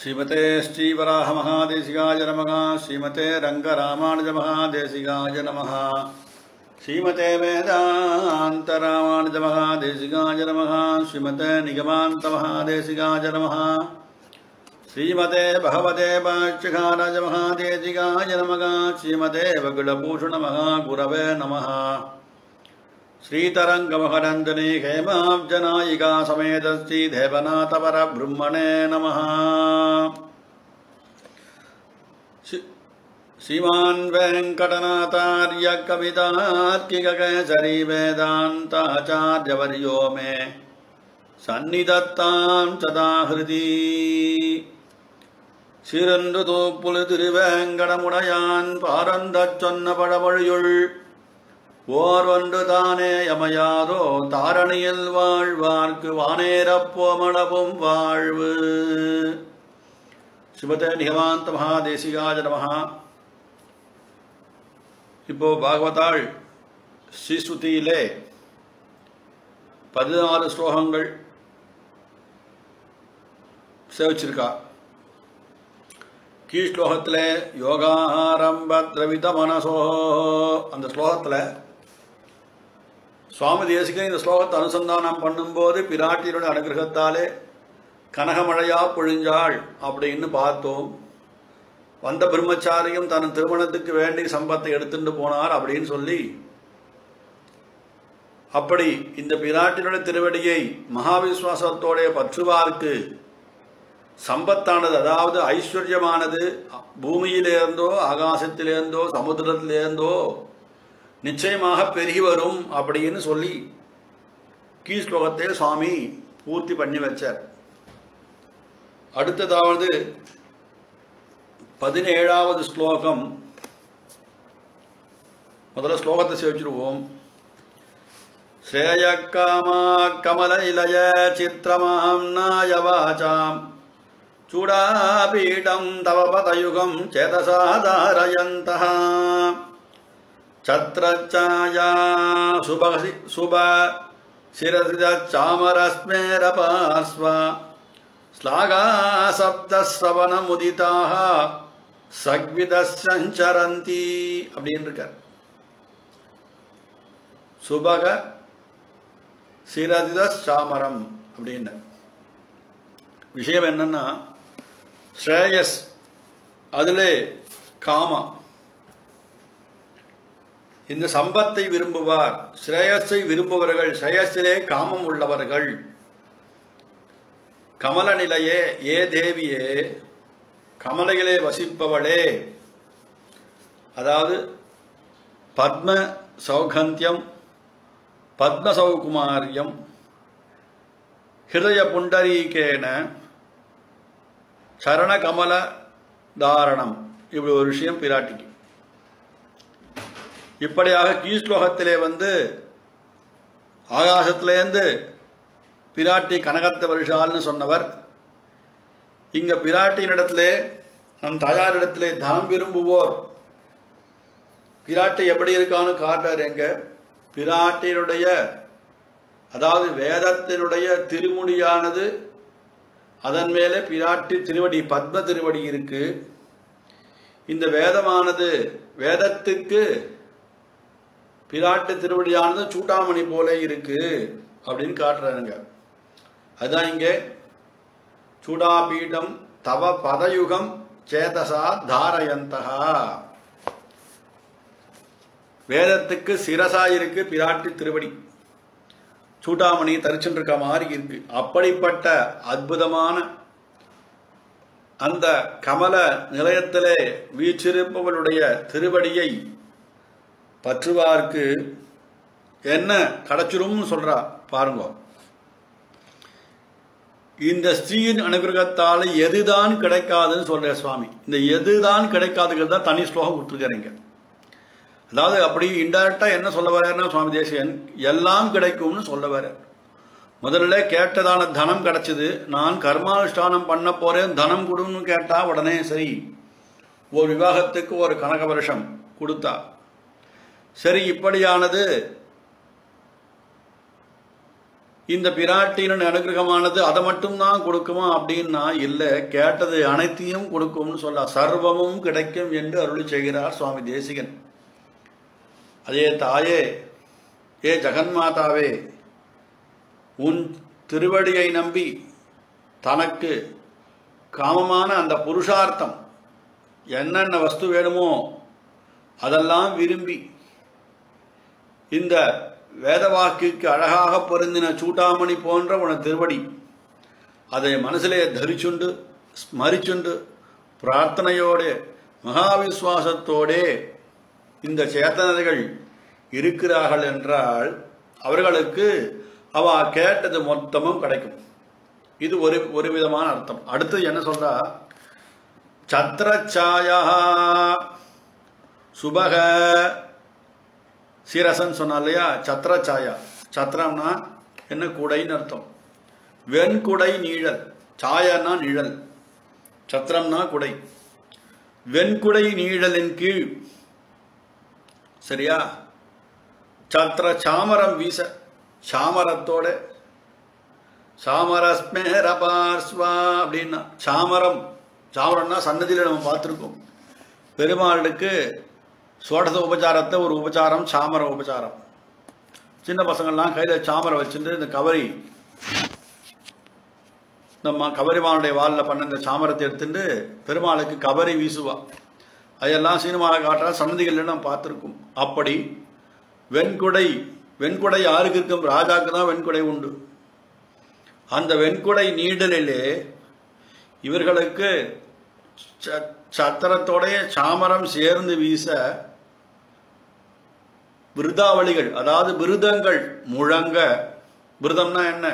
श्रीमते श्रीवराह महादेशिकाय नमः। श्रीमते रंगरामानुज महादेशिकाय नमः। श्रीमते वेदांत रामानुज महादेशिकाय नमः। श्रीमते निगमांत महादेशिकाय नमः। श्रीमते भगवते वाच्यकारज महादेशिकाय नमः। श्रीमते वकुलभूषण महागुरवे नमः। श्रीतरंगमहरंदनी हेमाब्जनायिका समेत श्री देवनाथ परब्रह्मणे नमः। श्रीमान वेंकटनाथार्य कवितार्किक केसरी वेदांताचार्यवर्यो मे सन्निधत्तां सदा हृदि सिरंदुतोपुलितिरुवेङ्कटमुडयान् पारन्दचन्नपडमळियुळ் ஓர்வண்டு தானே யமையாதோ தாரணியில் வாழ்வார்க்கு வானேரப்போமளவும் வாழ்வு சிவதே நிகமாந்த மகாதேசிகாய நமஹ. இப்போ பாகவதாள் ஸ்ரீஸ்ருதியிலே 14 ஸ்லோகங்கள் சேவிச்சிருக்கா. கீழ் ஸ்லோகத்தில் யோகாரம்ப திரவித மனசோ அந்த ஸ்லோகத்தில் சுவாமி தேசிகன் இந்த ஸ்லோகத்தை அனுசந்தானம் பண்ணும்போது பிராட்டியனுடைய அனுகிரகத்தாலே கனகமழையா பொழிஞ்சாள் அப்படின்னு பார்த்தோம். வந்த பிரம்மச்சாரியும் தன் திருமணத்துக்கு வேண்டிய சம்பத்தை எடுத்துட்டு போனார் அப்படின்னு சொல்லி, அப்படி இந்த பிராட்டியனுடைய திருவடியை மகாவிஸ்வாசத்தோடைய பற்றுவார்க்கு சம்பத்தானது, அதாவது ஐஸ்வர்யமானது, பூமியிலேருந்தோ ஆகாசத்திலேருந்தோ சமுத்திரத்திலேருந்தோ நிச்சயமாக பெருகி வரும் அப்படின்னு சொல்லி கீழ் ஸ்லோகத்தை சுவாமி பூர்த்தி பண்ணி வச்சார். அடுத்ததாவது 17வது ஸ்லோகம். முதல்ல ஸ்லோகத்தை சேவிச்சிருவோம். ஸ்ரேய காமா கமல இலய சித்திரமாம் நாயவாசாம் चूड़ापीठं तव पदयुगं चेतसा धारयन्तः छत्रच्छाया शुभशिरसिरचामरस्मेरपार्श्वा श्लाघाशब्दश्रवणमुदिताः सग्विदश्चरन्ति அப்படின்றார். சுபக சிரசிரச்சாமரம் அப்படின்ற விஷயம் என்னன்னா, ஸ்ரேயஸ், அதிலே காமா, இந்த சம்பத்தை விரும்புவார், ஸ்ரேயஸை விரும்புவர்கள், ஸ்ரேயஸிலே காமம் உள்ளவர்கள். கமல நிலையே, ஏ தேவியே, கமலையிலே வசிப்பவளே, அதாவது பத்ம சௌகந்தியம், பத்ம சௌகுமாரியம், ஹிருதய புண்டரீகேன சரண கமல தாரணம், இப்படி ஒரு விஷயம் பிராட்டிக்கு. இப்படியாக கீழ் ஸ்லோகத்திலே ஆகாசத்திலேருந்து பிராட்டி கனகத்த வருஷால்னு சொன்னவர் இங்க பிராட்டியினிடத்திலே, நம் தாயாரிடத்திலே தாம் விரும்புவோர் பிராட்டி எப்படி இருக்கான்னு காட்டார். எங்க பிராட்டியினுடைய, அதாவது வேதத்தினுடைய திருமுடியானது, அதன் மேலே பிராட்டி திருவடி, பத்ம திருவடி இருக்கு. இந்த வேதமானது, வேதத்துக்கு பிராட்டி திருவடியானது சூட்டாமணி போல இருக்கு அப்படின்னு காட்டுறாங்க. அதுதான் இங்கே சூடாபீடம் தவ பதயுகம் சேதசா தாரயந்தகா. வேதத்துக்கு சிரசா இருக்கு பிராட்டி திருவடி, சூடாமணி தரிச்சுட்டு இருக்க மாதிரி இருக்கு. அப்படிப்பட்ட அற்புதமான அந்த கமல நிலையத்திலே வீற்றிருப்பவளுடைய திருவடியை பற்றுவார்க்கு என்ன கிடைச்சிரும்னு சொல்றா பாருங்க. இந்த ஸ்ரீயின் அனுகிரகத்தால் எதுதான் கிடைக்காதுன்னு சொல்ற சுவாமி. இந்த எதுதான் கிடைக்காதுங்கிறது தான் தனி ஸ்லோகம் கொடுத்துருக்காருங்க. அதாவது அப்படி இன்டைரக்டா என்ன சொல்ல வர்றாருன்னா சுவாமி தேசிகன் எல்லாம் கிடைக்கும்னு சொல்ல வர்றார். முதல்ல கேட்டதான தனம் கிடைச்சது. நான் கர்மானுஷ்டானம் பண்ண போறேன், தனம் கொடுன்னு கேட்டா உடனே சரி, ஒரு விவாகத்துக்கு ஒரு கனக வருஷம் கொடுத்தா சரி. இப்படியானது இந்த பிராட்டியின் அனுகிரகமானது அதை மட்டும் தான் கொடுக்குமா அப்படினா இல்ல, கேட்டது அனைத்தையும் கொடுக்கும்னு சொல்ல சர்வமும் கிடைக்கும் என்று அருளி செய்கிறார் சுவாமி தேசிகன். அதே தாயே, ஏ ஜெகன்மாதாவே, உன் திருவடியை நம்பி தனக்கு காமமான அந்த புருஷார்த்தம் என்னென்ன வஸ்து வேணுமோ அதெல்லாம் விரும்பி இந்த வேதவாக்கிற்கு அழகாக பொருந்தின சூட்டாமணி போன்ற உன திருவடி அதை மனசிலே தரிச்சுண்டு ஸ்மரிச்சுண்டு பிரார்த்தனையோடு மகாவிஸ்வாசத்தோடே இந்த சேத்தனர்கள் இருக்கிறார்கள் என்றால் அவர்களுக்கு அவ கேட்டது மொத்தமும் கிடைக்கும். இது ஒரு விதமான அர்த்தம். அடுத்து என்ன சொல்றா, சத்ரச்சாயா சுபக சீரசன் சொன்னா இல்லையா, சத்ரச்சாயா, சத்ரம்னா என்ன குடைன்னு அர்த்தம், வெண்குடை நீழல், சாயன்னா நீழல், சத்ரம்னா குடை, வெண்குடை நீழலின் கீழ் சரியா சத்ர சாமரம் வீச சாமரத்தோட சாமரஸ்மேர பார்ஸ்வா அப்படின்னா சாமரம், சாமரம்னா சன்னதியில் நம்ம பார்த்துருக்கோம் பெருமாளுக்கு சோடச உபச்சாரத்தை ஒரு உபச்சாரம் சாமர உபச்சாரம். சின்ன பசங்கள்லாம் கையில் சாமரை வச்சுட்டு இந்த கவரி நம்ம கவரிமானுடைய வாலில் பண்ண இந்த சாமரத்தை எடுத்துட்டு பெருமாளுக்கு கவரி வீசுவா. அதெல்லாம் சீனிமாவில் காட்டுற சன்னதிகளில் நம்ம பார்த்துருக்கோம். அப்படி வெண்குடை, வெண்குடை யாருக்கு இருக்கும், ராஜாவுக்கு தான் வெண்குடை உண்டு. அந்த வெண்குடை நீடலிலே இவர்களுக்கு சத்திரத்தோடைய சாமரம் சேர்ந்து வீச விருதாவளிகள், அதாவது விருதங்கள் முழங்க. விருதம்னா என்ன,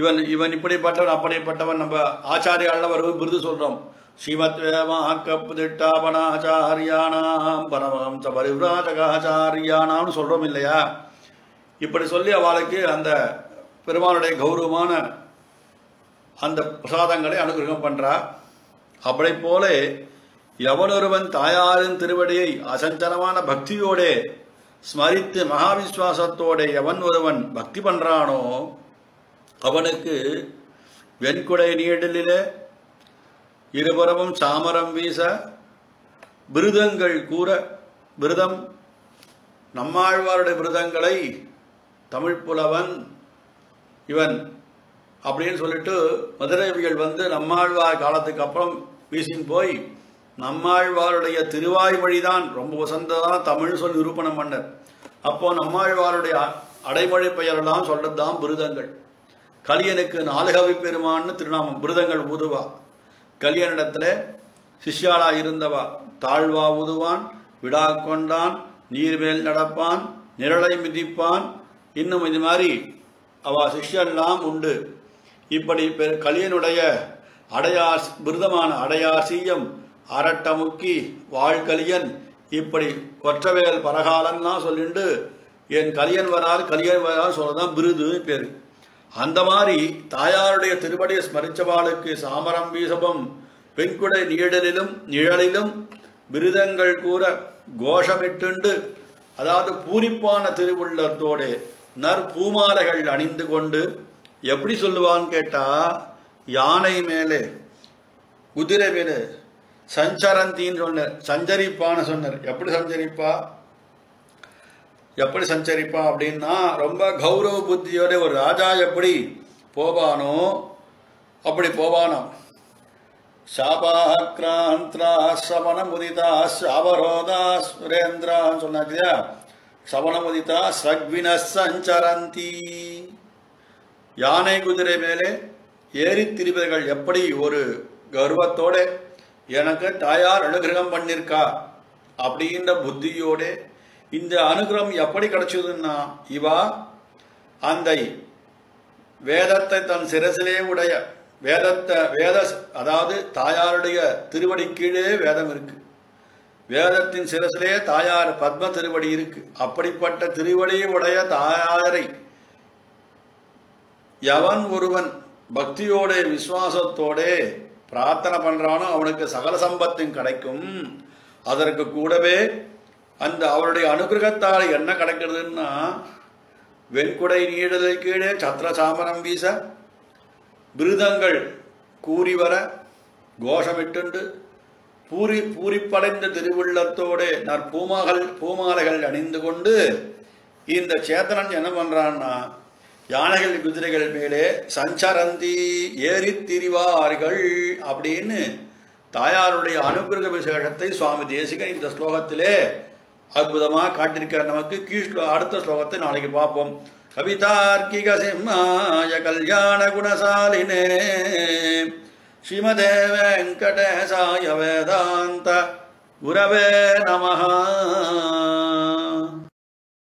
இவன் இவன் இப்படிப்பட்டவன் அப்படிப்பட்டவன், நம்ம ஆச்சாரியால் வருவது விருது சொல்றோம். ஸ்ரீமத் வேமாக்கப்திட்டாபனாச்சாரியானாம் பரமஹம்ச பரிவிராஜகாச்சாரியானாம்னு சொல்றோம் இல்லையா. இப்படி சொல்லி அவளுக்கு அந்த பெருமாளுடைய கௌரவமான அந்த பிரசாதங்களை அனுகிரகம் பண்றா. அப்படி போல எவனொருவன் தாயாரின் திருவடியை அசஞ்சலமான பக்தியோடே ஸ்மரித்து மகாவிஸ்வாசத்தோடே எவன் ஒருவன் பக்தி பண்றானோ அவனுக்கு வெண்குடை நீடலிலே இருபுறமும் சாமரம் வீச விருதங்கள் கூற, விருதம் நம்மாழ்வாருடைய விருதங்களை தமிழ் புலவன் இவன் அப்படின்னு சொல்லிட்டு மதுரைவிகள் வந்து நம்மாழ்வார் காலத்துக்கு அப்புறம் வீசின் போய் நம்மாழ்வாருடைய திருவாய்மொழிதான் ரொம்ப வசந்ததாக தமிழ் சொல் நிரூபணம் பண்ணார். அப்போ நம்மாழ்வாருடைய அடைமொழி பெயரெல்லாம் சொல்றதுதான் விருதங்கள். கலியனுக்கு நாலுகவி பெருமான்னு திருநாமம், விருதங்கள் ஊதுவா. கலியனிடத்துல சிஷ்யாளா இருந்தவா தாழ்வா ஊதுவான், விடா கொண்டான், நீர்மேல் நடப்பான், நிழலை மிதிப்பான், இன்னும் இது மாதிரி அவ சிஷ்யெல்லாம் உண்டு. இப்படி கலியனுடைய அடையார் விருதமான அடையாசீயம், அரட்டமுக்கி, வாழ்கலியன், இப்படி ஒற்றவேல் பரகாலன்லாம் சொல்லிண்டு என் கலியன் வரார் கலியன் வரார் சொல்லதான் விருது பேர். அந்த மாதிரி தாயாருடைய திருவடியை ஸ்மரிச்சவாளுக்கு சாமரம் வீசபம் பெண்குடை நீடலிலும் நிழலிலும் விருதங்கள் கூற கோஷமிட்டுண்டு, அதாவது பூரிப்பான திருவுள்ளத்தோடு நற்பூமாலைகள் அணிந்து கொண்டு எப்படி சொல்லுவான்னு கேட்டா, யானை மேலே குதிரை மேலே சஞ்சரந்தின்னு சொன்னார், சஞ்சரிப்பான்னு சொன்னார். எப்படி சஞ்சரிப்பா, எப்படி சஞ்சரிப்பா அப்படின்னா ரொம்ப கௌரவ புத்தியோட ஒரு ராஜா எப்படி போவானோ அப்படி போவானோ. சாபாகிராந்திரா சவனமுதிதா சாவரோதா சுரேந்திரான்னு சொன்னாக்கியா, சவனமுதிதா சக்வின சஞ்சரந்தி, யானை குதிரை மேலே ஏறி திரிபர்கள் எப்படி ஒரு கர்வத்தோட எனக்கு தாயார் அனுகிரகம் பண்ணிருக்கா அப்படின்ற புத்தியோட. இந்த அனுகிரகம் எப்படி கிடைச்சதுன்னா, இவா அந்த வேதத்தை தன் சிரசிலே உடைய வேதத்தை வேத, அதாவது தாயாருடைய திருவடி கீழே வேதம் இருக்கு, வேதத்தின் சிரசிலே தாயார் பத்ம திருவடி இருக்கு. அப்படிப்பட்ட திருவடியை உடைய தாயாரை எவன் ஒருவன் பக்தியோட விசுவாசத்தோட பிரார்த்தனை பண்றானோ அவனுக்கு சகல சம்பத்தும் கிடைக்கும். அதற்கு கூடவே அந்த அவருடைய அனுகிரகத்தால் என்ன கிடைக்கிறதுன்னா வெண்குடை நீடலை கீழே சத்ர சாமரம் வீச விருதங்கள் கூறி வர கோஷமிட்டுண்டு பூரி பூரிப்படைந்த திருவுள்ளத்தோடு நற்பூமாகள் பூமாலைகள் அணிந்து கொண்டு இந்த சேத்தனன் என்ன பண்றான்னா யானைகள் குதிரைகள் மேலே சஞ்சரந்தி ஏறி திரிவார்கள் அப்படின்னு தாயாருடைய அனுகிரக விசேஷத்தை சுவாமி தேசிகன் இந்த ஸ்லோகத்திலே அற்புதமாக காட்டியிருக்கிறார். நமக்கு கீழ் அடுத்த ஸ்லோகத்தை நாளைக்கு பார்ப்போம். கவிதார்க்கிக சிம்மாய கல்யாண குணசாலினே ஸ்ரீமதே வெங்கடேசாய வேதாந்த குரவே நமஹ.